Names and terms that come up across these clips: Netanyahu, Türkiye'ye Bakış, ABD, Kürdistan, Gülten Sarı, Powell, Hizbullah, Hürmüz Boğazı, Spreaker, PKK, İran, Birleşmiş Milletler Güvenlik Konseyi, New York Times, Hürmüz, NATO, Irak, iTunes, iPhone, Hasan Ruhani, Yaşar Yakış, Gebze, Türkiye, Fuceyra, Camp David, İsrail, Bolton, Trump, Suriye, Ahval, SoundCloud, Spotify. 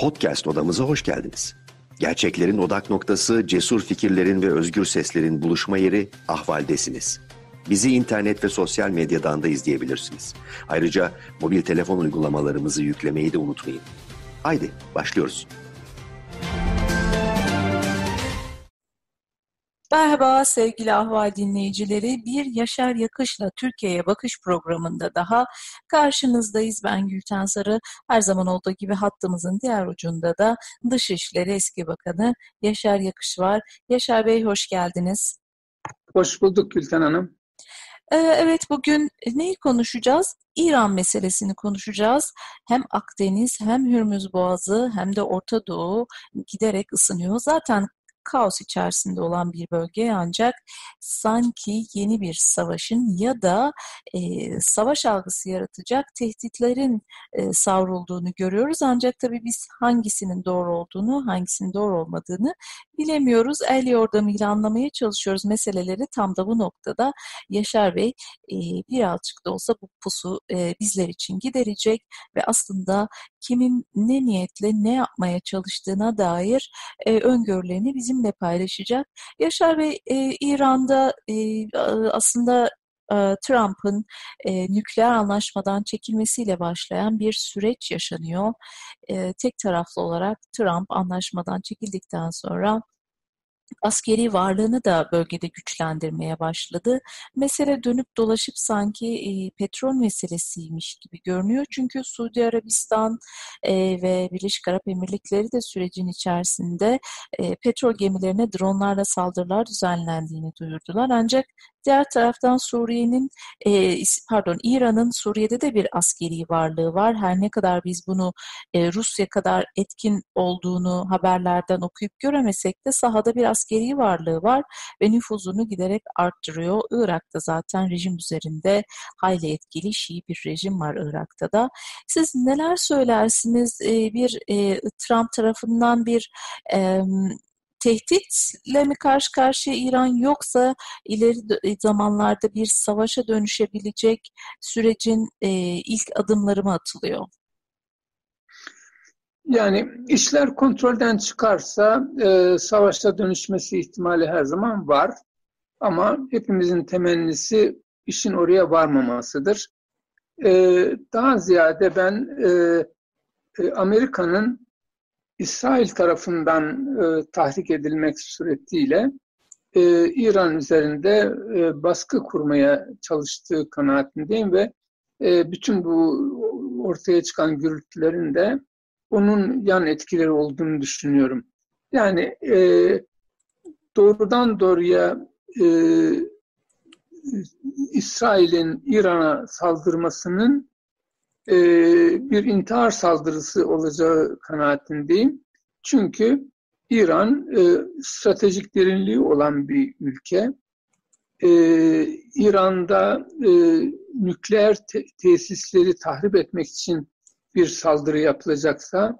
Podcast odamıza hoş geldiniz. Gerçeklerin odak noktası, cesur fikirlerin ve özgür seslerin buluşma yeri Ahval'desiniz. Bizi internet ve sosyal medyadan da izleyebilirsiniz. Ayrıca mobil telefon uygulamalarımızı yüklemeyi de unutmayın. Haydi başlıyoruz. Merhaba sevgili Ahval dinleyicileri. Bir Yaşar Yakış'la Türkiye'ye Bakış programında daha karşınızdayız. Ben Gülten Sarı. Her zaman olduğu gibi hattımızın diğer ucunda da Dışişleri Eski Bakanı Yaşar Yakış var. Yaşar Bey hoş geldiniz. Hoş bulduk Gülten Hanım. Evet, bugün neyi konuşacağız? İran meselesini konuşacağız. Hem Akdeniz hem Hürmüz Boğazı hem de Orta Doğu giderek ısınıyor. Zaten kaos içerisinde olan bir bölge, ancak sanki yeni bir savaşın ya da savaş algısı yaratacak tehditlerin savrulduğunu görüyoruz. Ancak tabii biz hangisinin doğru olduğunu, hangisinin doğru olmadığını bilemiyoruz. El yordamıyla anlamaya çalışıyoruz meseleleri. Tam da bu noktada Yaşar Bey birazcık da olsa bu pusu bizler için giderecek ve aslında kimin ne niyetle ne yapmaya çalıştığına dair öngörülerini bizimle paylaşacak. Yaşar Bey, İran'da aslında Trump'ın nükleer anlaşmadan çekilmesiyle başlayan bir süreç yaşanıyor. Tek taraflı olarak Trump anlaşmadan çekildikten sonra askeri varlığını da bölgede güçlendirmeye başladı. Mesele dönüp dolaşıp sanki petrol meselesiymiş gibi görünüyor. Çünkü Suudi Arabistan ve Birleşik Arap Emirlikleri de sürecin içerisinde petrol gemilerine dronlarla saldırılar düzenlendiğini duyurdular. Ancak diğer taraftan İran'ın Suriye'de de bir askeri varlığı var. Her ne kadar biz bunu Rusya kadar etkin olduğunu haberlerden okuyup göremesek de sahada bir askeri varlığı var ve nüfuzunu giderek arttırıyor. Irak'ta zaten rejim üzerinde hayli etkili Şii bir rejim var Irak'ta da. Siz neler söylersiniz? Bir Trump tarafından bir tehditle mi karşı karşıya İran, yoksa ileri zamanlarda bir savaşa dönüşebilecek sürecin ilk adımları mı atılıyor? Yani işler kontrolden çıkarsa savaşa dönüşmesi ihtimali her zaman var. Ama hepimizin temennisi işin oraya varmamasıdır. Daha ziyade ben Amerika'nın İsrail tarafından tahrik edilmek suretiyle İran üzerinde baskı kurmaya çalıştığı kanaatindeyim ve bütün bu ortaya çıkan gürültülerin de onun yan etkileri olduğunu düşünüyorum. Yani doğrudan doğruya İsrail'in İran'a saldırmasının bir intihar saldırısı olacağı kanaatindeyim. Çünkü İran stratejik derinliği olan bir ülke. İran'da nükleer tesisleri tahrip etmek için bir saldırı yapılacaksa,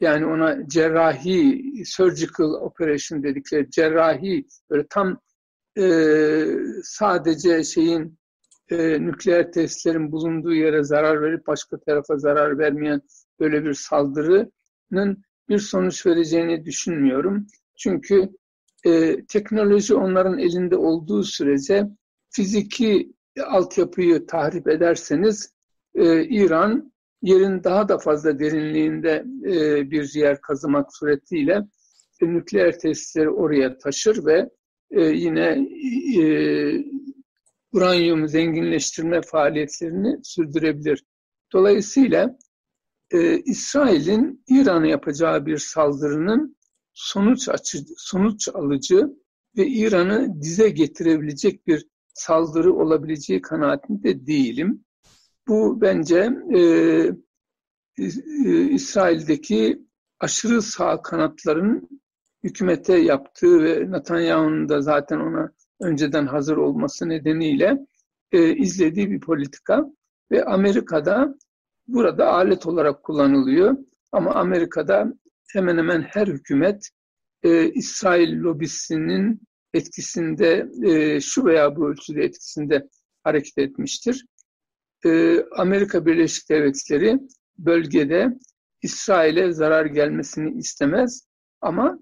yani ona cerrahi, surgical operation dedikleri cerrahi, böyle tam sadece nükleer tesislerin bulunduğu yere zarar verip başka tarafa zarar vermeyen böyle bir saldırının bir sonuç vereceğini düşünmüyorum. Çünkü teknoloji onların elinde olduğu sürece fiziki altyapıyı tahrip ederseniz İran yerin daha da fazla derinliğinde bir yer kazımak suretiyle nükleer tesisleri oraya taşır ve yine uranyum zenginleştirme faaliyetlerini sürdürebilir. Dolayısıyla İsrail'in İran'a yapacağı bir saldırının sonuç alıcı ve İran'ı dize getirebilecek bir saldırı olabileceği kanaatinde değilim. Bu bence İsrail'deki aşırı sağ kanatların hükümete yaptığı ve Netanyahu'nun da zaten ona önceden hazır olması nedeniyle izlediği bir politika ve Amerika'da burada alet olarak kullanılıyor. Ama Amerika'da hemen hemen her hükümet İsrail lobisinin etkisinde, şu veya bu ölçüde etkisinde hareket etmiştir. Amerika Birleşik Devletleri bölgede İsrail'e zarar gelmesini istemez ama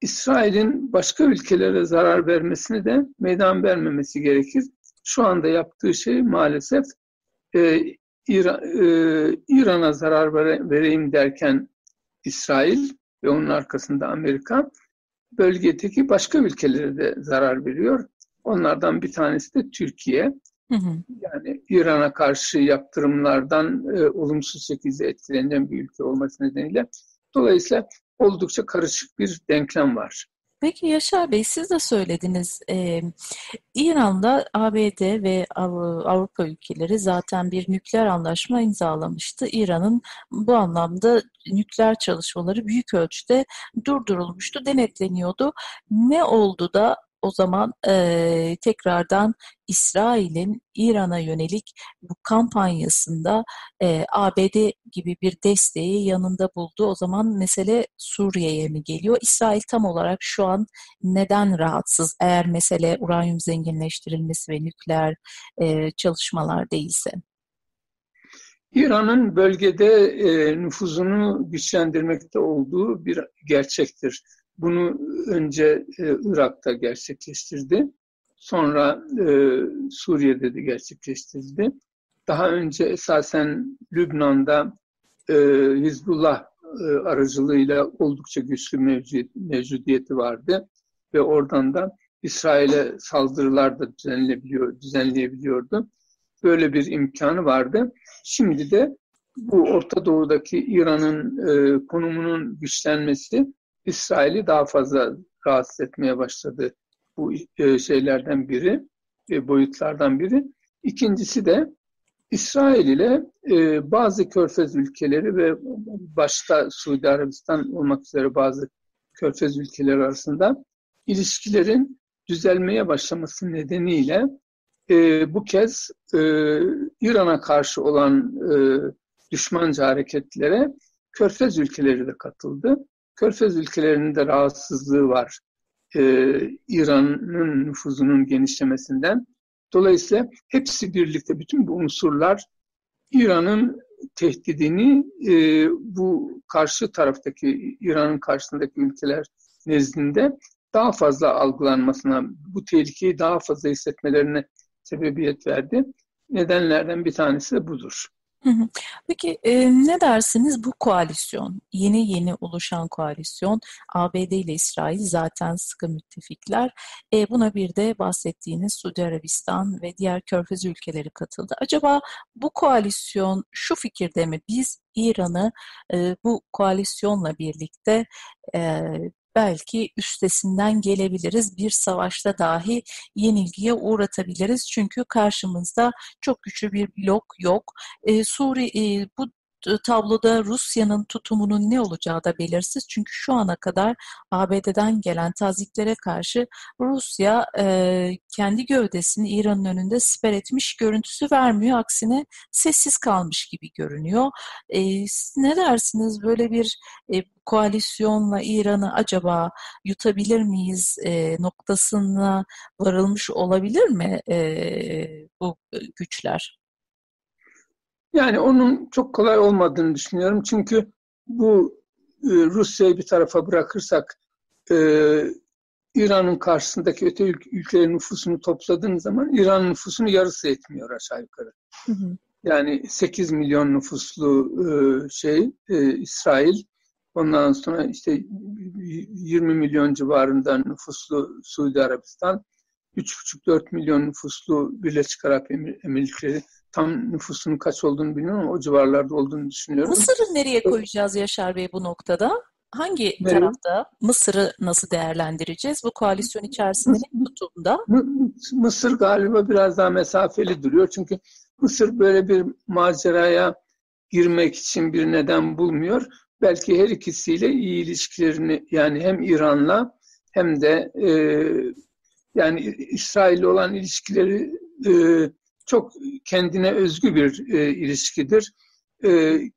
İsrail'in başka ülkelere zarar vermesini de meydan vermemesi gerekir. Şu anda yaptığı şey maalesef İran'a zarar vereyim derken İsrail ve onun arkasında Amerika bölgedeki başka ülkelere de zarar veriyor. Onlardan bir tanesi de Türkiye. Hı hı. Yani İran'a karşı yaptırımlardan olumsuz şekilde etkilenen bir ülke olması nedeniyle. Dolayısıyla oldukça karışık bir denklem var. Peki Yaşar Bey, siz de söylediniz. İran'da ABD ve Avrupa ülkeleri zaten bir nükleer anlaşma imzalamıştı. İran'ın bu anlamda nükleer çalışmaları büyük ölçüde durdurulmuştu, denetleniyordu. Ne oldu da o zaman tekrardan İsrail'in İran'a yönelik bu kampanyasında ABD gibi bir desteği yanında buldu? O zaman mesele Suriye'ye mi geliyor? İsrail tam olarak şu an neden rahatsız, eğer mesele uranyum zenginleştirilmesi ve nükleer çalışmalar değilse? İran'ın bölgede nüfuzunu güçlendirmekte olduğu bir gerçektir. Bunu önce Irak'ta gerçekleştirdi, sonra Suriye'de de gerçekleştirdi. Daha önce esasen Lübnan'da Hizbullah aracılığıyla oldukça güçlü mevcudiyeti vardı ve oradan da İsrail'e saldırılar da düzenleyebiliyordu. Böyle bir imkanı vardı. Şimdi de bu Orta Doğu'daki İran'ın konumunun güçlenmesi İsrail'i daha fazla rahatsız etmeye başladı. Bu şeylerden biri, boyutlardan biri. İkincisi de İsrail ile bazı Körfez ülkeleri ve başta Suudi Arabistan olmak üzere bazı Körfez ülkeleri arasında ilişkilerin düzelmeye başlaması nedeniyle bu kez İran'a karşı olan düşmanca hareketlere Körfez ülkeleri de katıldı. Körfez ülkelerinin de rahatsızlığı var İran'ın nüfuzunun genişlemesinden. Dolayısıyla hepsi birlikte, bütün bu unsurlar İran'ın tehdidini bu karşı taraftaki, İran'ın karşısındaki ülkeler nezdinde daha fazla algılanmasına, bu tehlikeyi daha fazla hissetmelerine sebebiyet verdi. Nedenlerden bir tanesi de budur. Peki ne dersiniz bu koalisyon, yeni oluşan koalisyon, ABD ile İsrail zaten sıkı müttefikler, buna bir de bahsettiğiniz Suudi Arabistan ve diğer Körfez ülkeleri katıldı. Acaba bu koalisyon şu fikirde mi, biz İran'ı bu koalisyonla birlikte belki üstesinden gelebiliriz. Bir savaşta dahi yenilgiye uğratabiliriz. Çünkü karşımızda çok güçlü bir blok yok. Bu tabloda Rusya'nın tutumunun ne olacağı da belirsiz. Çünkü şu ana kadar ABD'den gelen taziklere karşı Rusya kendi gövdesini İran'ın önünde siper etmiş görüntüsü vermiyor. Aksine sessiz kalmış gibi görünüyor. Ne dersiniz, böyle bir koalisyonla İran'ı acaba yutabilir miyiz noktasına varılmış olabilir mi bu güçler? Yani onun çok kolay olmadığını düşünüyorum. Çünkü bu Rusya'yı bir tarafa bırakırsak İran'ın karşısındaki öte ülkelerin nüfusunu topladığın zaman İran nüfusunu yarısı etmiyor aşağı yukarı. Hı hı. Yani 8 milyon nüfuslu İsrail, ondan sonra işte 20 milyon civarında nüfuslu Suudi Arabistan, 3,5-4 milyon nüfuslu Birleşik Arap Emirlikleri. Tam nüfusunun kaç olduğunu bilmiyorum ama o civarlarda olduğunu düşünüyorum. Mısır'ı nereye koyacağız Yaşar Bey bu noktada? Hangi tarafta? Mısır'ı nasıl değerlendireceğiz? Bu koalisyon içerisinde tutumda. Mısır galiba biraz daha mesafeli duruyor. Çünkü Mısır böyle bir maceraya girmek için bir neden bulmuyor. Belki her ikisiyle iyi ilişkilerini, yani hem İran'la hem de yani İsrail'le olan ilişkileri çok kendine özgü bir ilişkidir.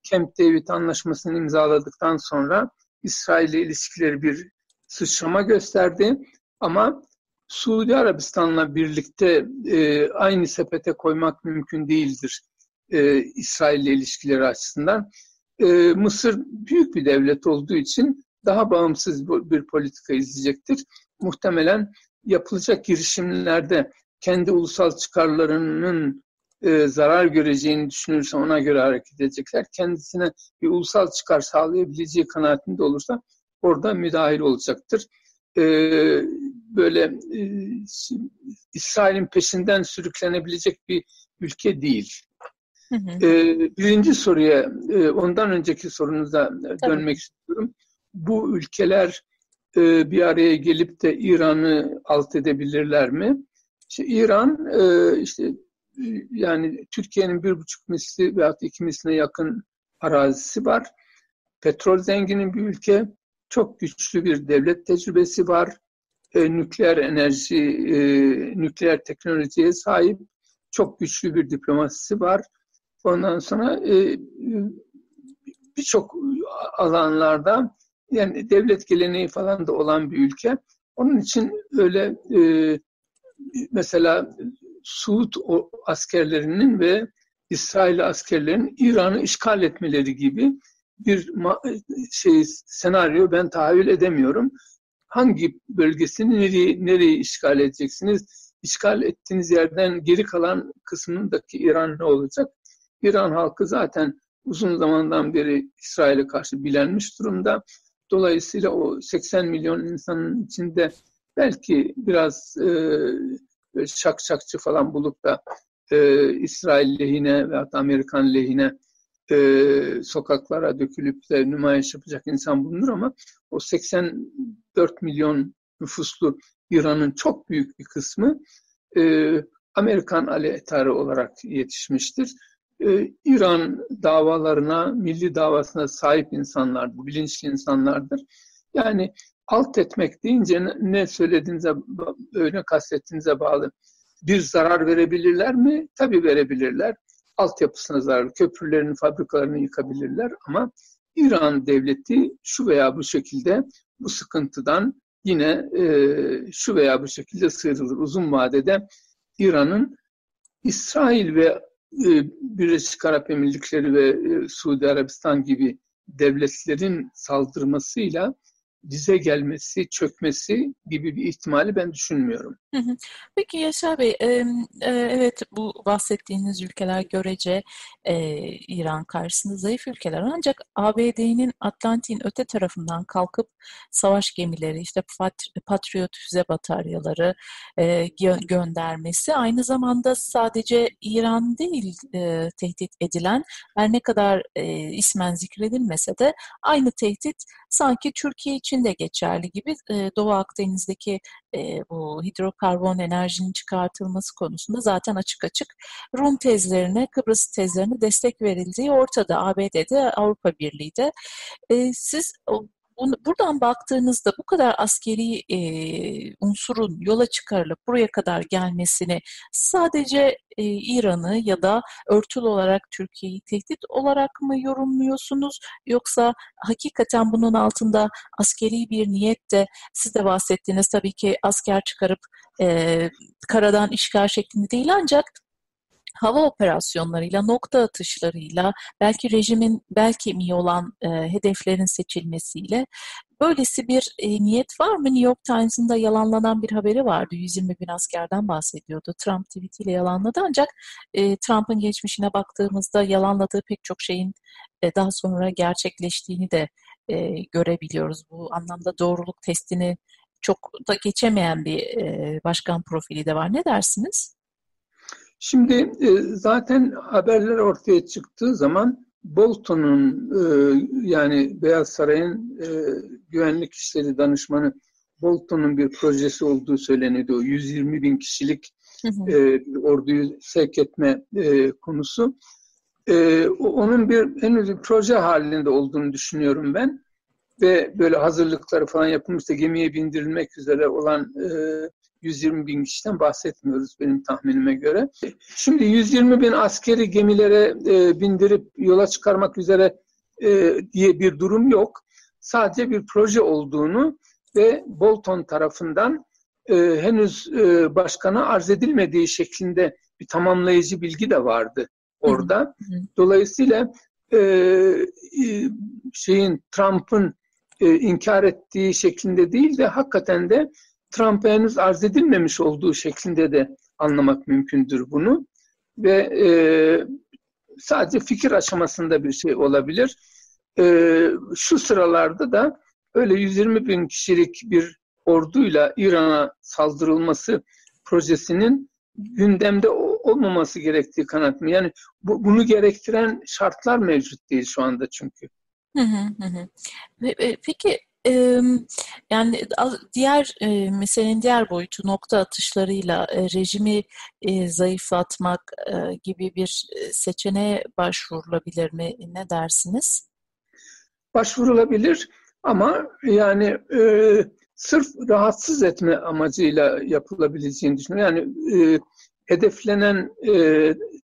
Camp David anlaşmasını imzaladıktan sonra İsrail ile ilişkileri bir sıçrama gösterdi. Ama Suudi Arabistan'la birlikte aynı sepete koymak mümkün değildir İsrail ile ilişkileri açısından. Mısır büyük bir devlet olduğu için daha bağımsız bir politika izleyecektir. Muhtemelen yapılacak girişimlerde kendi ulusal çıkarlarının zarar göreceğini düşünürse ona göre hareket edecekler. Kendisine bir ulusal çıkar sağlayabileceği kanaatinde olursa orada müdahil olacaktır. Böyle İsrail'in peşinden sürüklenebilecek bir ülke değil. Hı hı. Birinci soruya, ondan önceki sorunuza dönmek istiyorum. Bu ülkeler bir araya gelip de İran'ı alt edebilirler mi? İşte İran, yani Türkiye'nin 1,5 misli veyahut 2 misline yakın arazisi var. Petrol zengini bir ülke, çok güçlü bir devlet tecrübesi var. Nükleer enerji, nükleer teknolojiye sahip, çok güçlü bir diplomasisi var. Ondan sonra birçok alanlarda, yani devlet geleneği falan da olan bir ülke. Onun için öyle mesela Suud askerlerinin ve İsrail askerlerinin İran'ı işgal etmeleri gibi bir senaryo ben tahayyül edemiyorum. Hangi bölgesini nereye işgal edeceksiniz? İşgal ettiğiniz yerden geri kalan kısmındaki İran ne olacak? İran halkı zaten uzun zamandan beri İsrail'e karşı bilenmiş durumda. Dolayısıyla o 80 milyon insanın içinde belki biraz şakçı falan bulup da İsrail lehine veyahut da Amerikan lehine sokaklara dökülüp de nümayiş yapacak insan bulunur ama o 84 milyon nüfuslu İran'ın çok büyük bir kısmı Amerikan aleyhtarı olarak yetişmiştir. İran davalarına, milli davasına sahip insanlardır, bilinçli insanlardır. Yani alt etmek deyince ne söylediğinize, öyle kastettiğinize bağlı. Bir zarar verebilirler mi? Tabii verebilirler. Altyapısına zarar, köprülerini, fabrikalarını yıkabilirler ama İran devleti şu veya bu şekilde bu sıkıntıdan yine şu veya bu şekilde sıyrılır. Uzun vadede İran'ın İsrail ve Birleşik Arap Emirlikleri ve Suudi Arabistan gibi devletlerin saldırmasıyla dize gelmesi, çökmesi gibi bir ihtimali ben düşünmüyorum. Peki Yaşar Bey, evet bu bahsettiğiniz ülkeler görece İran karşısında zayıf ülkeler. Ancak ABD'nin Atlantik'in öte tarafından kalkıp savaş gemileri, işte Patriot füze bataryaları göndermesi aynı zamanda sadece İran değil tehdit edilen, her ne kadar ismen zikredilmese de aynı tehdit sanki Türkiye için de geçerli gibi. Doğu Akdeniz'deki bu hidrokarbon enerjinin çıkartılması konusunda zaten açık açık Rum tezlerine, Kıbrıs tezlerine destek verildiği ortada. ABD'de, Avrupa Birliği'de. Siz buradan baktığınızda bu kadar askeri unsurun yola çıkarılıp buraya kadar gelmesini sadece İran'ı ya da örtülü olarak Türkiye'yi tehdit olarak mı yorumluyorsunuz? Yoksa hakikaten bunun altında askeri bir niyet de, siz de bahsettiniz tabii ki, asker çıkarıp karadan işgal şeklinde değil ancak hava operasyonlarıyla, nokta atışlarıyla, belki rejimin belki mi olan hedeflerin seçilmesiyle böylesi bir niyet var mı? New York Times'ın da yalanlanan bir haberi vardı. 120.000 askerden bahsediyordu. Trump tweetiyle yalanladı ancak Trump'ın geçmişine baktığımızda yalanladığı pek çok şeyin daha sonra gerçekleştiğini de görebiliyoruz. Bu anlamda doğruluk testini çok da geçemeyen bir başkan profili de var. Ne dersiniz? Şimdi zaten haberler ortaya çıktığı zaman Bolton'un yani Beyaz Saray'ın güvenlik işleri danışmanı Bolton'un bir projesi olduğu söyleniyordu. O 120.000 kişilik orduyu sevk etme konusu. Onun henüz bir proje halinde olduğunu düşünüyorum ben. Ve böyle hazırlıkları falan yapılmışsa gemiye bindirilmek üzere olan 120.000 kişiden bahsetmiyoruz benim tahminime göre. Şimdi 120.000 askeri gemilere bindirip yola çıkarmak üzere diye bir durum yok. Sadece bir proje olduğunu ve Bolton tarafından henüz başkana arz edilmediği şeklinde bir tamamlayıcı bilgi de vardı orada. Dolayısıyla Trump'ın inkar ettiği şeklinde değil de hakikaten de Trump'a henüz arz edilmemiş olduğu şeklinde de anlamak mümkündür bunu. Ve sadece fikir aşamasında bir şey olabilir. Şu sıralarda da öyle 120 bin kişilik bir orduyla İran'a saldırılması projesinin gündemde olmaması gerektiği kanaat mı? Yani bunu gerektiren şartlar mevcut değil şu anda çünkü. Peki yani diğer meselenin diğer boyutu nokta atışlarıyla rejimi zayıflatmak gibi bir seçeneğe başvurulabilir mi? Ne dersiniz? Başvurulabilir ama yani sırf rahatsız etme amacıyla yapılabileceğini düşünüyorum. Yani hedeflenen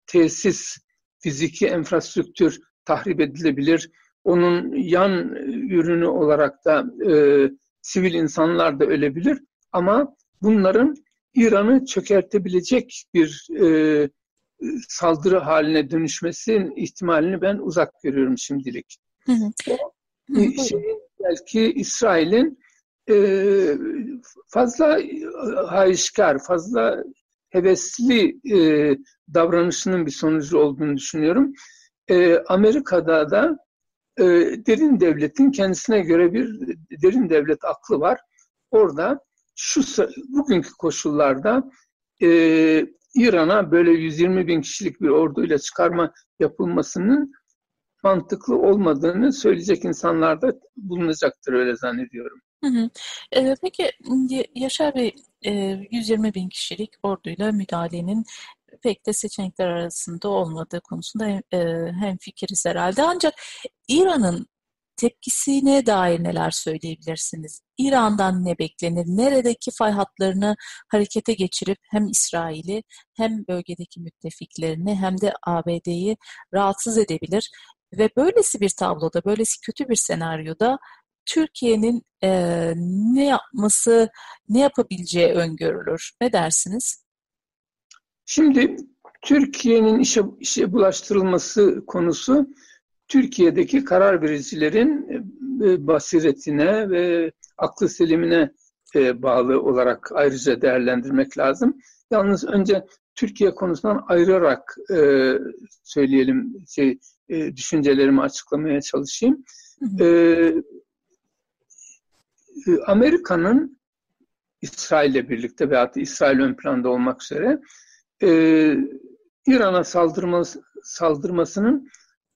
tesis, fiziki enfrastruktür tahrip edilebilir. Onun yan ürünü olarak da sivil insanlar da ölebilir. Ama bunların İran'ı çökertebilecek bir saldırı haline dönüşmesinin ihtimalini ben uzak görüyorum şimdilik. Belki İsrail'in fazla hayışkar, fazla hevesli davranışının bir sonucu olduğunu düşünüyorum. Amerika'da da derin devletin kendisine göre bir derin devlet aklı var. Orada şu bugünkü koşullarda İran'a böyle 120 bin kişilik bir orduyla çıkarma yapılmasının mantıklı olmadığını söyleyecek insanlar da bulunacaktır öyle zannediyorum. Peki Yaşar Bey, 120 bin kişilik orduyla müdahalenin pek de seçenekler arasında olmadığı konusunda hemfikiriz herhalde. Ancak İran'ın tepkisine dair neler söyleyebilirsiniz? İran'dan ne beklenir? Neredeki fay hatlarını harekete geçirip hem İsrail'i hem bölgedeki müttefiklerini hem de ABD'yi rahatsız edebilir? Ve böylesi bir tabloda, böylesi kötü bir senaryoda Türkiye'nin ne yapması, ne yapabileceği öngörülür. Ne dersiniz? Şimdi Türkiye'nin işe bulaştırılması konusu Türkiye'deki karar vericilerin basiretine ve aklı selimine bağlı olarak ayrıca değerlendirmek lazım. Yalnız önce Türkiye konusundan ayırarak söyleyelim, düşüncelerimi açıklamaya çalışayım. Amerika'nın İsrail'le birlikte veyahut da İsrail ön planda olmak üzere İran'a saldırmasının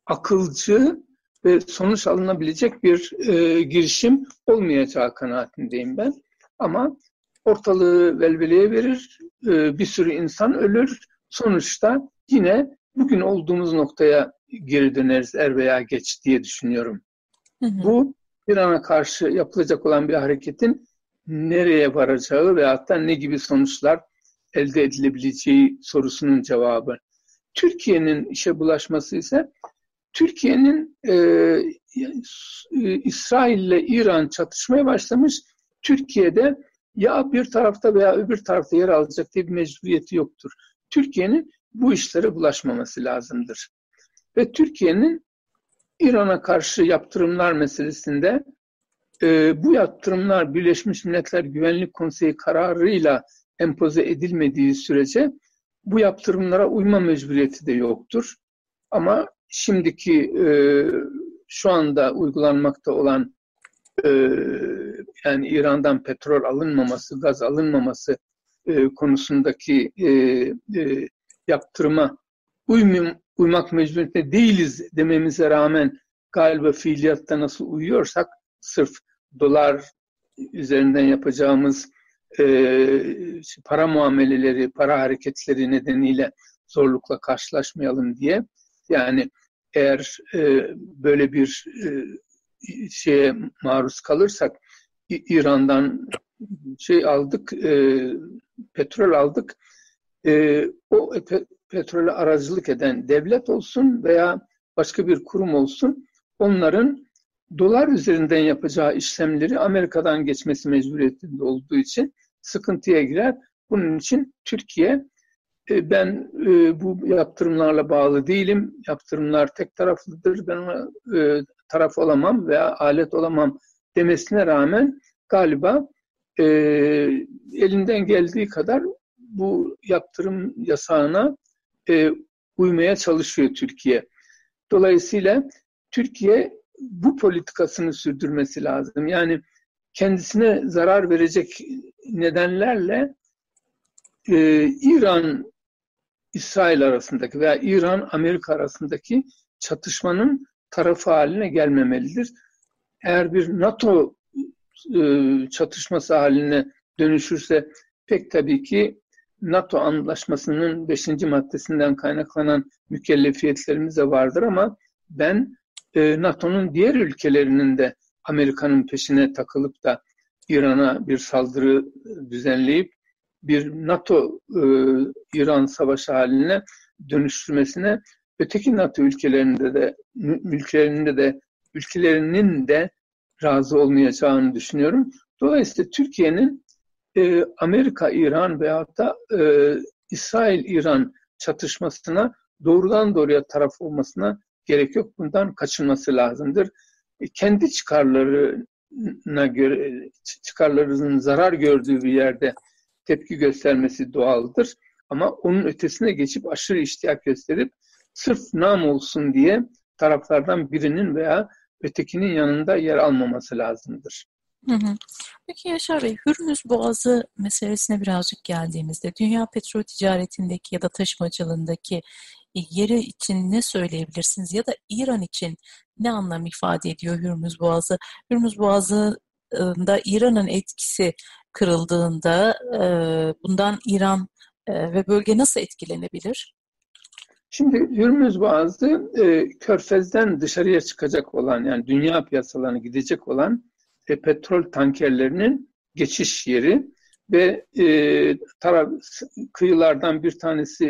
akılcı ve sonuç alınabilecek bir girişim olmayacağı kanaatindeyim ben. Ama ortalığı velveleye verir, bir sürü insan ölür. Sonuçta yine bugün olduğumuz noktaya geri döneriz er veya geç diye düşünüyorum. Bu İran'a karşı yapılacak olan bir hareketin nereye varacağı veyahut da ne gibi sonuçlar elde edilebileceği sorusunun cevabı. Türkiye'nin işe bulaşması ise Türkiye'nin İsrail ile İran çatışmaya başlamış. Türkiye'de ya bir tarafta veya öbür tarafta yer alacak diye bir mecburiyeti yoktur. Türkiye'nin bu işlere bulaşmaması lazımdır. Ve Türkiye'nin İran'a karşı yaptırımlar meselesinde bu yaptırımlar Birleşmiş Milletler Güvenlik Konseyi kararıyla empoze edilmediği sürece bu yaptırımlara uyma mecburiyeti de yoktur. Ama şimdiki şu anda uygulanmakta olan yani İran'dan petrol alınmaması, gaz alınmaması konusundaki yaptırıma uymak mecburiyetinde değiliz dememize rağmen galiba fiiliyatta nasıl uyuyorsak sırf dolar üzerinden yapacağımız para muameleleri, para hareketleri nedeniyle zorlukla karşılaşmayalım diye. Yani eğer böyle bir şeye maruz kalırsak İran'dan aldık, petrol aldık. O petrole aracılık eden devlet olsun veya başka bir kurum olsun, onların dolar üzerinden yapacağı işlemleri Amerika'dan geçmesi mecburiyetinde olduğu için sıkıntıya girer. Bunun için Türkiye Ben bu yaptırımlarla bağlı değilim. Yaptırımlar tek taraflıdır. Ben ona taraf olamam veya alet olamam demesine rağmen galiba elinden geldiği kadar bu yaptırım yasağına uymaya çalışıyor Türkiye. Dolayısıyla Türkiye bu politikasını sürdürmesi lazım. Yani kendisine zarar verecek nedenlerle İran-İsrail arasındaki veya İran-Amerika arasındaki çatışmanın tarafı haline gelmemelidir. Eğer bir NATO çatışması haline dönüşürse pek tabii ki NATO Antlaşması'nın 5. maddesinden kaynaklanan mükellefiyetlerimiz de vardır ama ben NATO'nun diğer ülkelerinin de Amerika'nın peşine takılıp da İran'a bir saldırı düzenleyip bir NATO-İran savaşı haline dönüştürmesine öteki NATO ülkelerinin de razı olmayacağını düşünüyorum. Dolayısıyla Türkiye'nin Amerika-İran veyahut da İsrail-İran çatışmasına doğrudan doğruya taraf olmasına gerek yok. Bundan kaçınması lazımdır. Kendi çıkarlarına göre, çıkarlarının zarar gördüğü bir yerde tepki göstermesi doğaldır. Ama onun ötesine geçip aşırı iştiyak gösterip sırf nam olsun diye taraflardan birinin veya ötekinin yanında yer almaması lazımdır. Hı hı. Peki Yaşar Bey, Hürmüz Boğazı meselesine birazcık geldiğimizde dünya petrol ticaretindeki ya da taşımacılığındaki yeri için ne söyleyebilirsiniz ya da İran için ne anlam ifade ediyor Hürmüz Boğazı? Hürmüz Boğazı'nda İran'ın etkisi kırıldığında bundan İran ve bölge nasıl etkilenebilir? Şimdi Hürmüz Boğazı Körfez'den dışarıya çıkacak olan yani dünya piyasalarına gidecek olan petrol tankerlerinin geçiş yeri ve kıyılardan bir tanesi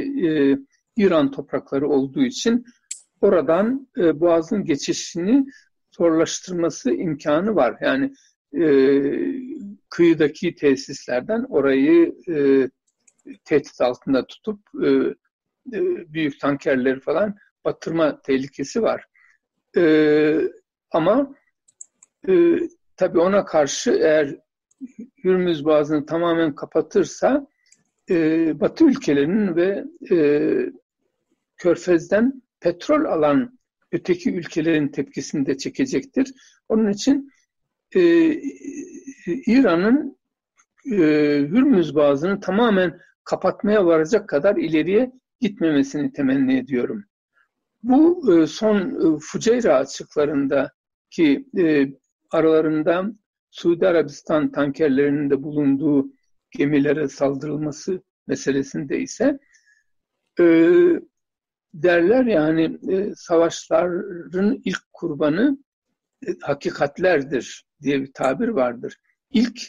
İran toprakları olduğu için oradan Boğaz'ın geçişini zorlaştırması imkanı var. Yani kıyıdaki tesislerden orayı tehdit altında tutup büyük tankerleri falan batırma tehlikesi var. Ama tabii ona karşı eğer Hürmüz Boğazı'nı tamamen kapatırsa Batı ülkelerinin ve Körfez'den petrol alan öteki ülkelerin tepkisini de çekecektir. Onun için İran'ın Hürmüz Boğazı'nı tamamen kapatmaya varacak kadar ileriye gitmemesini temenni ediyorum. Bu son Fuceyra açıklarındaki aralarında Suudi Arabistan tankerlerinin de bulunduğu gemilere saldırılması meselesinde ise derler yani savaşların ilk kurbanı hakikatlerdir diye bir tabir vardır. İlk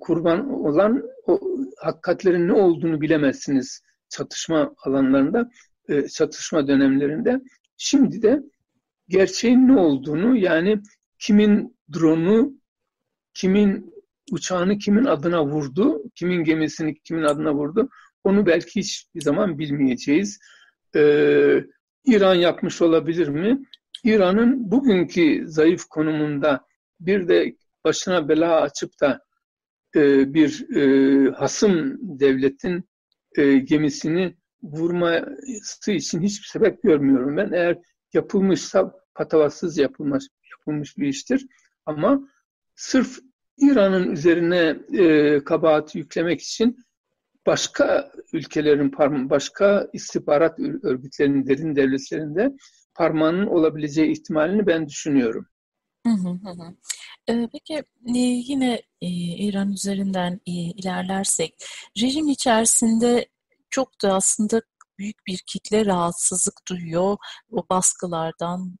kurban olan o hakikatlerin ne olduğunu bilemezsiniz çatışma alanlarında, çatışma dönemlerinde. Şimdi de gerçeğin ne olduğunu yani kimin drone'u, kimin uçağını kimin adına vurdu, kimin gemisini kimin adına vurdu onu belki hiçbir zaman bilmeyeceğiz. İran yapmış olabilir mi? İran'ın bugünkü zayıf konumunda bir de başına bela açıp da bir hasım devletin gemisini vurması için hiçbir sebep görmüyorum ben. Eğer yapılmışsa patavatsız yapılmış bir iştir. Ama sırf İran'ın üzerine kabahat yüklemek için başka ülkelerin, başka istihbarat örgütlerinin, derin devletlerinde parmağının olabileceği ihtimalini ben düşünüyorum. Peki yine İran üzerinden ilerlersek, rejim içerisinde çok da aslında büyük bir kitle rahatsızlık duyuyor. O baskılardan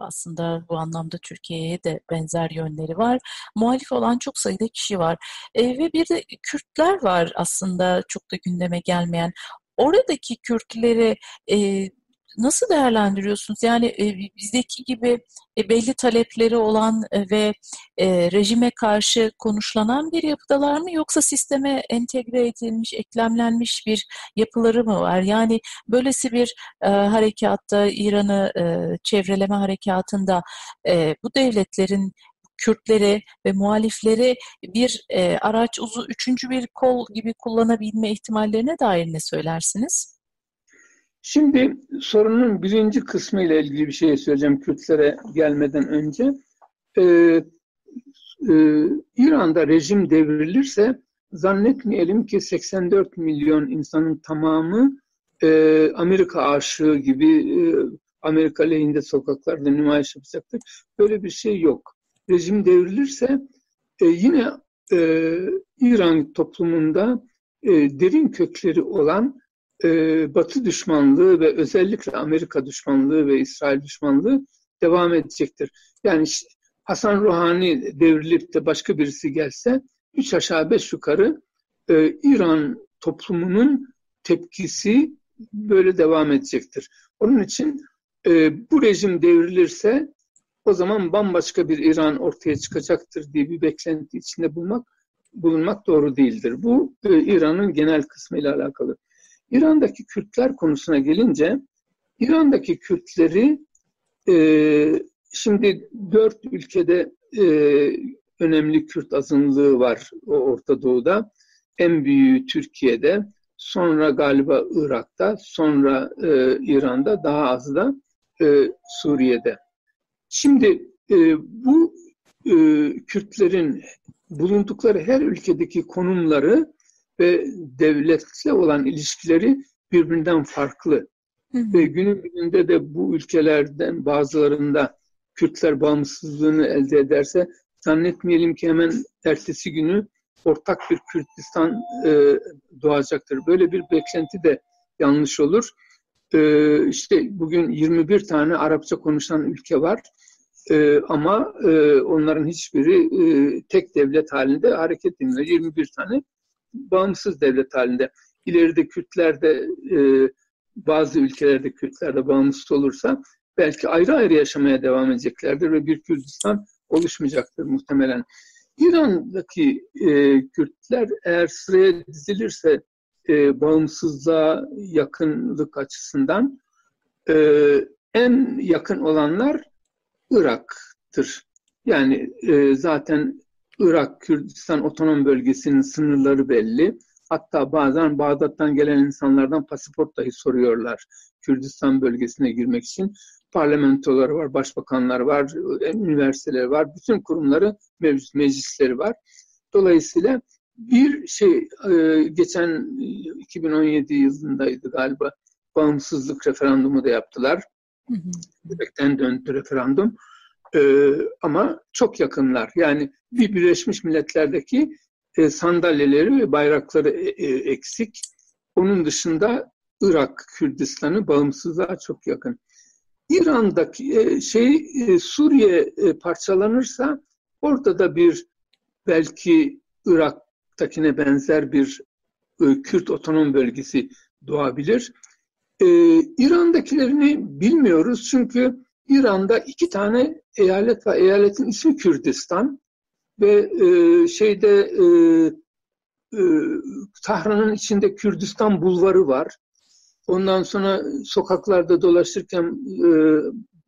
aslında bu anlamda Türkiye'ye de benzer yönleri var. Muhalif olan çok sayıda kişi var. Ve bir de Kürtler var aslında çok da gündeme gelmeyen. Oradaki Kürtleri Nasıl değerlendiriyorsunuz? Yani bizdeki gibi belli talepleri olan ve rejime karşı konuşlanan bir yapıdalar mı, yoksa sisteme entegre edilmiş, eklemlenmiş bir yapıları mı var? Yani böylesi bir harekatta, İran'ı çevreleme harekatında bu devletlerin Kürtlere ve muhaliflere bir araç, üçüncü bir kol gibi kullanabilme ihtimallerine dair ne söylersiniz? Şimdi sorunun birinci kısmı ile ilgili bir şey söyleyeceğim Kürtlere gelmeden önce. İran'da rejim devrilirse zannetmeyelim ki 84 milyon insanın tamamı Amerika aşığı gibi Amerika lehinde sokaklarda nümayiş yapacaktır. Böyle bir şey yok. Rejim devrilirse yine İran toplumunda derin kökleri olan Batı düşmanlığı ve özellikle Amerika düşmanlığı ve İsrail düşmanlığı devam edecektir. Yani işte Hasan Ruhani devrilip de başka birisi gelse 3 aşağı 5 yukarı İran toplumunun tepkisi böyle devam edecektir. Onun için bu rejim devrilirse o zaman bambaşka bir İran ortaya çıkacaktır diye bir beklenti içinde bulunmak doğru değildir. Bu İran'ın genel kısmıyla alakalı. İran'daki Kürtler konusuna gelince, İran'daki Kürtleri şimdi 4 ülkede önemli Kürt azınlığı var Orta Doğu'da. En büyüğü Türkiye'de, sonra galiba Irak'ta, sonra İran'da, daha az da Suriye'de. Şimdi bu Kürtlerin bulundukları her ülkedeki konumları ve devletle olan ilişkileri birbirinden farklı. Ve günün birinde de bu ülkelerden bazılarında Kürtler bağımsızlığını elde ederse zannetmeyelim ki hemen ertesi günü ortak bir Kürtistan doğacaktır. Böyle bir beklenti de yanlış olur. İşte bugün 21 tane Arapça konuşan ülke var ama onların hiçbiri tek devlet halinde hareket etmiyor. 21 tane bağımsız devlet halinde. İleride Kürtler de bazı ülkelerde Kürtler de bağımsız olursa belki ayrı ayrı yaşamaya devam edeceklerdir ve bir Kürdistan oluşmayacaktır muhtemelen. İran'daki Kürtler eğer sıraya dizilirse bağımsızlığa yakınlık açısından en yakın olanlar Irak'tır. Yani zaten Irak, Kürdistan Otonom Bölgesi'nin sınırları belli. Hatta bazen Bağdat'tan gelen insanlardan pasaport dahi soruyorlar Kürdistan bölgesine girmek için. Parlamentoları var, başbakanlar var, üniversiteler var, bütün kurumları mevcut, meclisleri var. Dolayısıyla bir şey, geçen 2017 yılındaydı galiba, bağımsızlık referandumu da yaptılar. Direkten döndü referandum. Ama çok yakınlar. Yani bir Birleşmiş Milletler'deki sandalyeleri ve bayrakları eksik. Onun dışında Irak, Kürdistan'ı bağımsızlığa çok yakın. İran'daki Suriye parçalanırsa orada da bir belki Irak'takine benzer bir Kürt otonom bölgesi doğabilir. İran'dakilerini bilmiyoruz çünkü İran'da 2 tane eyalet var. Eyaletin ismi Kürdistan ve Tahran'ın içinde Kürdistan bulvarı var. Ondan sonra sokaklarda dolaşırken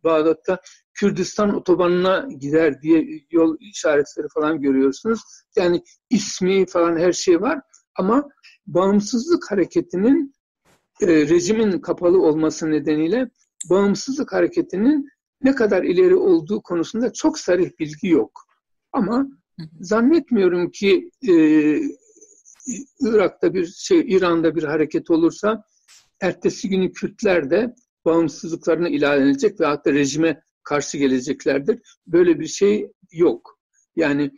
Bağdat'ta Kürdistan otobanına gider diye yol işaretleri falan görüyorsunuz. Yani ismi falan her şey var ama bağımsızlık hareketinin rejimin kapalı olması nedeniyle bağımsızlık hareketinin ne kadar ileri olduğu konusunda çok sarih bilgi yok. Ama zannetmiyorum ki İran'da bir hareket olursa ertesi günü Kürtler de bağımsızlıklarını ilan edecek ve hatta rejime karşı geleceklerdir. Böyle bir şey yok. Yani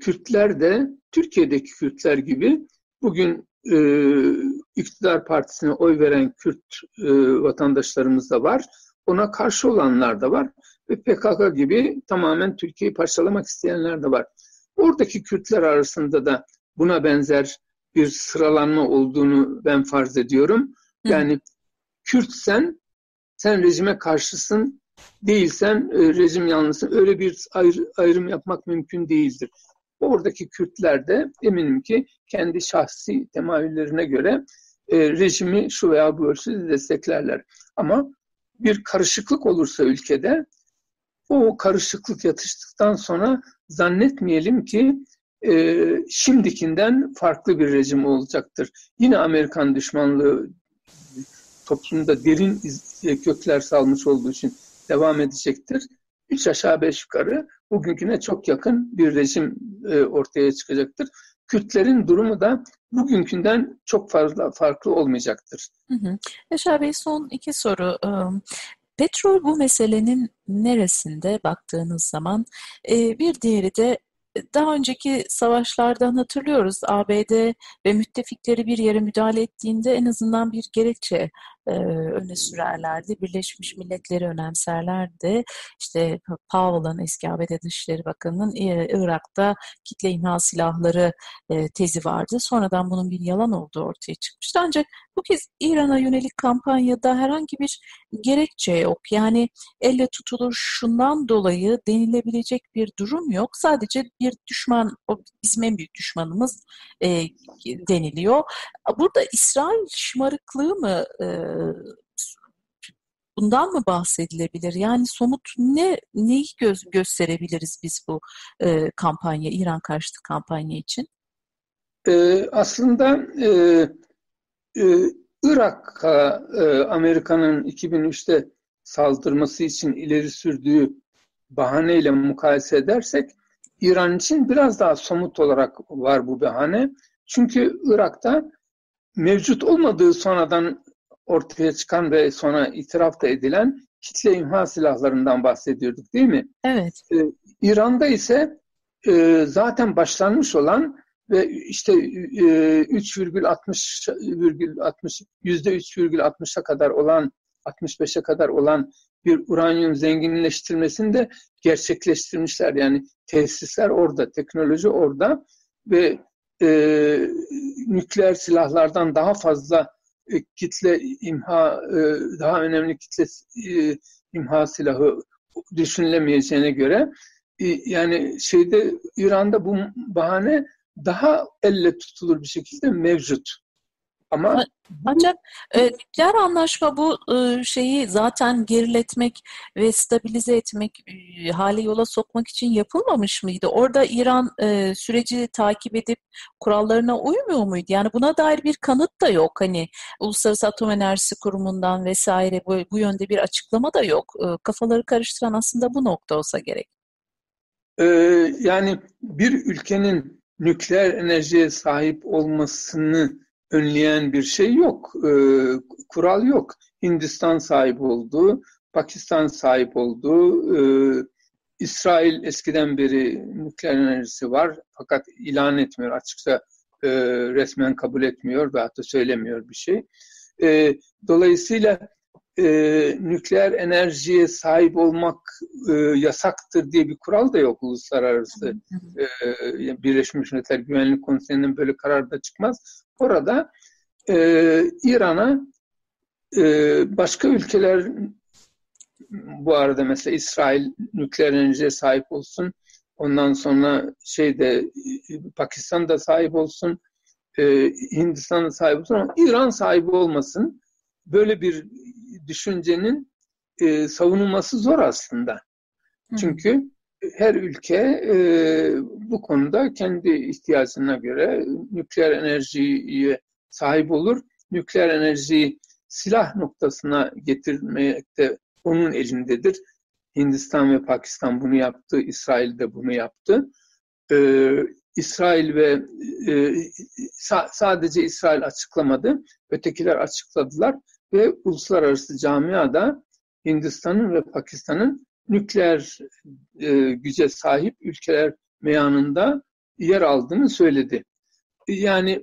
Kürtler de Türkiye'deki Kürtler gibi bugün iktidar partisine oy veren Kürt vatandaşlarımız da var. Ona karşı olanlar da var. Ve PKK gibi tamamen Türkiye'yi parçalamak isteyenler de var. Oradaki Kürtler arasında da buna benzer bir sıralanma olduğunu ben farz ediyorum. Yani Kürtsen Sen rejime karşısın, değilsen rejim yanlısın. Öyle bir ayrım yapmak mümkün değildir. Oradaki Kürtler de eminim ki kendi şahsi temayüllerine göre rejimi şu veya bu ölçüde desteklerler. Ama bir karışıklık olursa ülkede, o karışıklık yatıştıktan sonra zannetmeyelim ki şimdikinden farklı bir rejim olacaktır. Yine Amerikan düşmanlığı toplumda derin kökler salmış olduğu için devam edecektir. 3 aşağı 5 yukarı bugünküne çok yakın bir rejim ortaya çıkacaktır. Kürtlerin durumu da bugünkünden çok fazla farklı olmayacaktır. Yaşar Bey, son 2 soru. Petrol bu meselenin neresinde baktığınız zaman? Bir diğeri de daha önceki savaşlardan hatırlıyoruz. ABD ve müttefikleri bir yere müdahale ettiğinde en azından bir gerekçe öne sürerlerdi. Birleşmiş Milletleri önemserlerdi. İşte Powell'ın, eski ABD Dışişleri Bakanı'nın Irak'ta kitle imha silahları tezi vardı. Sonradan bunun bir yalan olduğu ortaya çıkmıştı. Ancak bu kez İran'a yönelik kampanyada herhangi bir gerekçe yok. Yani elle tutulur şundan dolayı denilebilecek bir durum yok. Sadece bir düşman, o bizim en büyük düşmanımız deniliyor. Burada İsrail şımarıklığı mı, bundan mı bahsedilebilir? Yani somut neyi gösterebiliriz biz bu kampanya, İran karşıtı kampanya için? Aslında Irak'a Amerika'nın 2003'te saldırması için ileri sürdüğü bahaneyle mukayese edersek, İran için biraz daha somut olarak var bu bahane. Çünkü Irak'ta mevcut olmadığı sonradan ortaya çıkan ve sonra itiraf da edilen kitle imha silahlarından bahsediyorduk, değil mi? Evet. İran'da ise zaten başlanmış olan ve işte %3,60'a kadar olan, 65'e kadar olan bir uranyum zenginleştirmesini de gerçekleştirmişler. Yani tesisler orada, teknoloji orada ve nükleer silahlardan daha fazla kitle imha, daha önemli kitle imha silahı düşünülemeyeceğine göre yani İran'da bu bahane daha elle tutulur bir şekilde mevcut. Ama ancak nükleer anlaşma bu şeyi zaten geriletmek ve stabilize etmek, hale yola sokmak için yapılmamış mıydı? Orada İran süreci takip edip kurallarına uymuyor muydu? Yani buna dair bir kanıt da yok. Hani Uluslararası Atom Enerjisi Kurumu'ndan vesaire bu yönde bir açıklama da yok. Kafaları karıştıran aslında bu nokta olsa gerek. Yani bir ülkenin nükleer enerjiye sahip olmasını önleyen bir şey yok, kural yok. Hindistan sahip oldu, Pakistan sahip oldu, İsrail eskiden beri nükleer enerjisi var fakat ilan etmiyor, açıkça resmen kabul etmiyor ve hatta söylemiyor bir şey. Dolayısıyla nükleer enerjiye sahip olmak yasaktır diye bir kural da yok uluslararası. Birleşmiş Milletler Güvenlik Konseyi'nin böyle kararı da çıkmaz. Orada İran'a başka ülkeler, bu arada mesela İsrail nükleer enerjiye sahip olsun, ondan sonra Pakistan da sahip olsun, Hindistan da sahip olsun ama İran sahibi olmasın. Böyle bir düşüncenin savunulması zor aslında. Çünkü her ülke bu konuda kendi ihtiyacına göre nükleer enerjiye sahip olur. Nükleer enerjiyi silah noktasına getirmek de onun elindedir. Hindistan ve Pakistan bunu yaptı, İsrail de bunu yaptı. İsrail ve sadece İsrail açıklamadı, ötekiler açıkladılar ve uluslararası camiada Hindistan'ın ve Pakistan'ın nükleer güce sahip ülkeler meyanında yer aldığını söyledi. Yani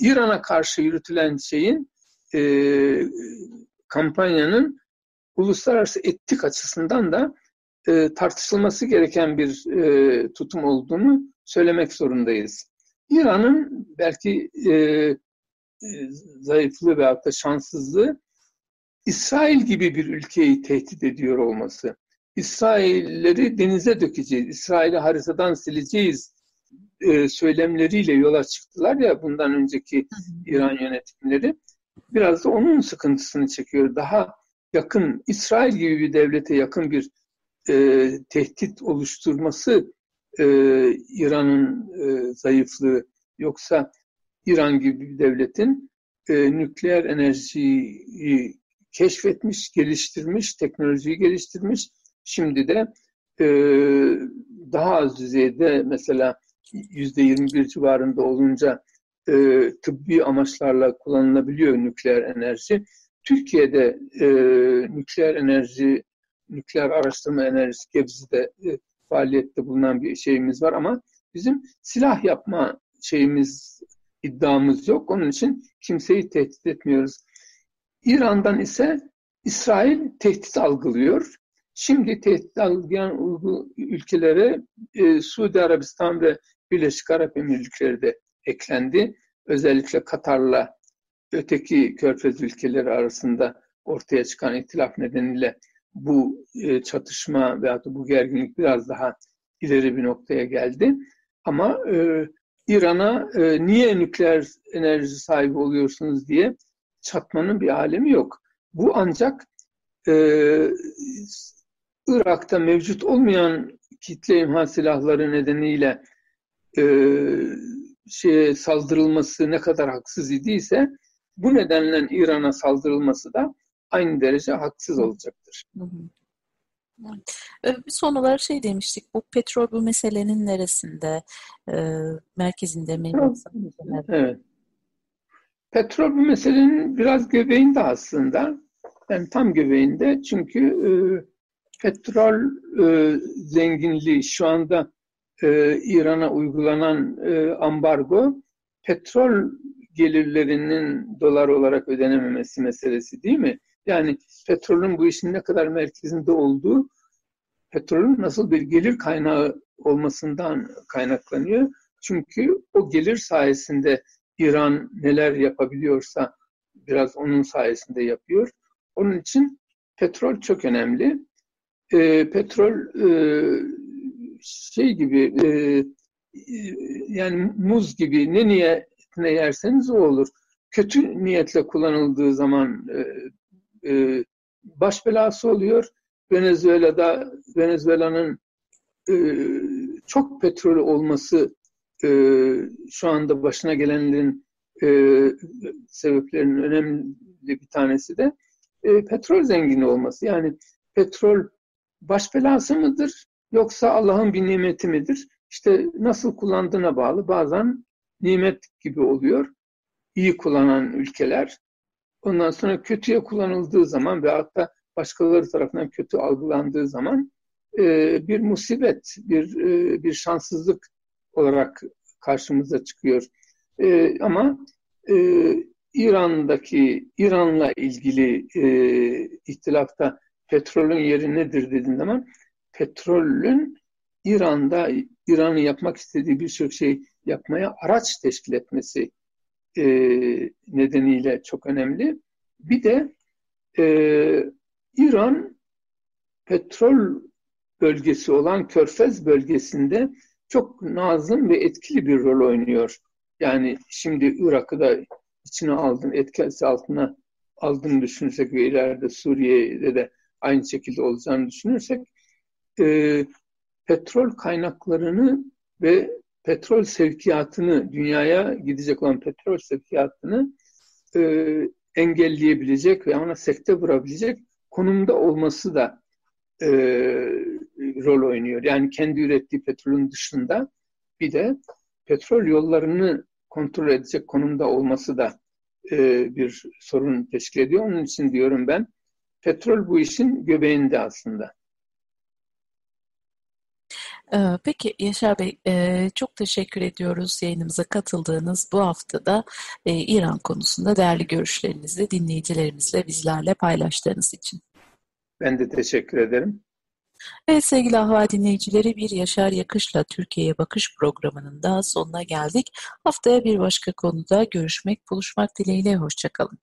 İran'a karşı yürütülen kampanyanın uluslararası etik açısından da tartışılması gereken bir tutum olduğunu söylemek zorundayız. İran'ın belki zayıflığı veyahut da şanssızlığı İsrail gibi bir ülkeyi tehdit ediyor olması, İsrailleri denize dökeceğiz, İsrail'i haritadan sileceğiz söylemleriyle yola çıktılar ya bundan önceki İran yönetimleri. Biraz da onun sıkıntısını çekiyor. Daha yakın, İsrail gibi bir devlete yakın bir tehdit oluşturması İran'ın zayıflığı. Yoksa İran gibi bir devletin nükleer enerjiyi keşfetmiş, geliştirmiş, teknolojiyi geliştirmiş. Şimdi de daha az düzeyde mesela %21 civarında olunca tıbbi amaçlarla kullanılabiliyor nükleer enerji. Türkiye'de nükleer araştırma enerjisi Gebze'de faaliyette bulunan bir şeyimiz var ama bizim silah yapma iddiamız yok. Onun için kimseyi tehdit etmiyoruz. İran'dan ise İsrail tehdit algılıyor. Şimdi tehdit algılayan ülkelere Suudi Arabistan ve Birleşik Arap Emirlikleri de eklendi. Özellikle Katar'la öteki Körfez ülkeleri arasında ortaya çıkan ihtilaf nedeniyle bu çatışma veyahut da bu gerginlik biraz daha ileri bir noktaya geldi. Ama İran'a niye nükleer enerji sahibi oluyorsunuz diye çatmanın bir alemi yok. Bu ancak Irak'ta mevcut olmayan kitle imha silahları nedeniyle saldırılması ne kadar haksız idiyse bu nedenle İran'a saldırılması da aynı derece haksız olacaktır. Son olarak demiştik, bu petrol bu meselenin neresinde? Merkezinde mi? Evet. Petrol bu meselenin biraz göbeğinde aslında. Yani tam göbeğinde çünkü petrol zenginliği şu anda İran'a uygulanan ambargo petrol gelirlerinin dolar olarak ödenememesi meselesi değil mi? Yani petrolün bu işin ne kadar merkezinde olduğu, petrolün nasıl bir gelir kaynağı olmasından kaynaklanıyor. Çünkü o gelir sayesinde İran neler yapabiliyorsa biraz onun sayesinde yapıyor. Onun için petrol çok önemli. Petrol yani muz gibi ne niyetine yerseniz o olur. Kötü niyetle kullanıldığı zaman baş belası oluyor. Venezuela'nın çok petrolü olması şu anda başına gelenlerin sebeplerinin önemli bir tanesi de petrol zengini olması. Yani petrol baş belası mıdır yoksa Allah'ın bir nimeti midir? İşte nasıl kullandığına bağlı. Bazen nimet gibi oluyor iyi kullanan ülkeler. Ondan sonra kötüye kullanıldığı zaman ve hatta başkaları tarafından kötü algılandığı zaman bir musibet, bir şanssızlık olarak karşımıza çıkıyor. Ama İran'la ilgili ihtilafta petrolün yeri nedir dediğin zaman petrolün İran'ın yapmak istediği birçok şey yapmaya araç teşkil etmesi nedeniyle çok önemli. Bir de İran petrol bölgesi olan Körfez bölgesinde çok nazım ve etkili bir rol oynuyor. Yani şimdi Irak'ı da içine aldın, etkisi altına aldığını düşünürsek ve ileride Suriye'de de aynı şekilde olacağını düşünürsek petrol kaynaklarını ve petrol sevkiyatını, dünyaya gidecek olan petrol sevkiyatını engelleyebilecek ve ona sekte vurabilecek konumda olması da rol oynuyor. Yani kendi ürettiği petrolün dışında bir de petrol yollarını kontrol edecek konumda olması da bir sorun teşkil ediyor. Onun için diyorum ben petrol bu işin göbeğinde aslında. Peki Yaşar Bey, çok teşekkür ediyoruz yayınımıza katıldığınız bu haftada İran konusunda değerli görüşlerinizi dinleyicilerimizle bizlerle paylaştığınız için. Ben de teşekkür ederim. Evet sevgili Ahval dinleyicileri, bir Yaşar Yakış'la Türkiye'ye Bakış programının daha sonuna geldik. Haftaya bir başka konuda görüşmek, buluşmak dileğiyle hoşça kalın.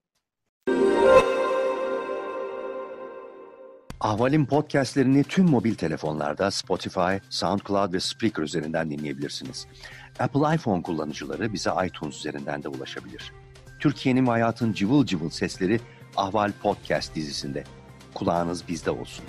Ahval'in podcastlerini tüm mobil telefonlarda Spotify, SoundCloud ve Spreaker üzerinden dinleyebilirsiniz. Apple iPhone kullanıcıları bize iTunes üzerinden de ulaşabilir. Türkiye'nin ve hayatın cıvıl cıvıl sesleri Ahval Podcast dizisinde. Kulağınız bizde olsun.